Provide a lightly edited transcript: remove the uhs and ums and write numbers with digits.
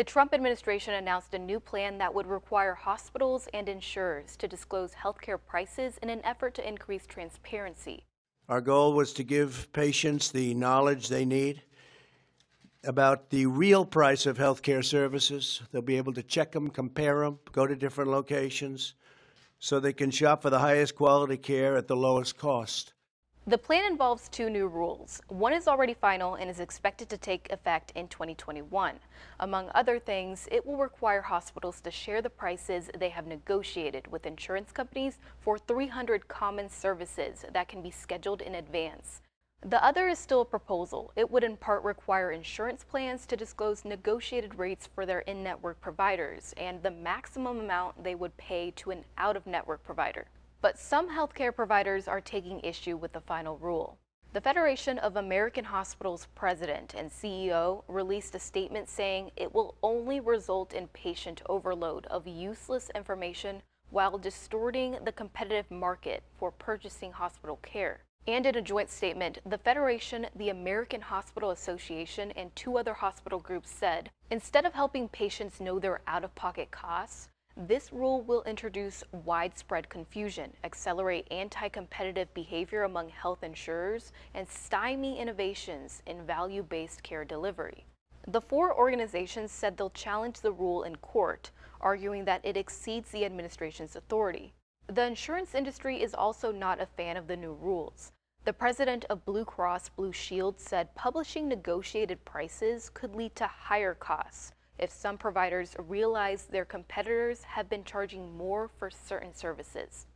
The Trump administration announced a new plan that would require hospitals and insurers to disclose healthcare prices in an effort to increase transparency. Our goal was to give patients the knowledge they need about the real price of healthcare services. They'll be able to check them, compare them, go to different locations, so they can shop for the highest quality care at the lowest cost. The plan involves two new rules. One is already final and is expected to take effect in 2021. Among other things, it will require hospitals to share the prices they have negotiated with insurance companies for 300 common services that can be scheduled in advance. The other is still a proposal. It would in part require insurance plans to disclose negotiated rates for their in-network providers and the maximum amount they would pay to an out-of-network provider. But some healthcare providers are taking issue with the final rule. The Federation of American Hospitals president and CEO released a statement saying it will only result in patient overload of useless information while distorting the competitive market for purchasing hospital care. And in a joint statement, the Federation, the American Hospital Association, and two other hospital groups said, instead of helping patients know their out-of-pocket costs, this rule will introduce widespread confusion, accelerate anti-competitive behavior among health insurers, and stymie innovations in value-based care delivery. The four organizations said they'll challenge the rule in court, arguing that it exceeds the administration's authority. The insurance industry is also not a fan of the new rules. The president of Blue Cross Blue Shield said publishing negotiated prices could lead to higher costs if some providers realize their competitors have been charging more for certain services.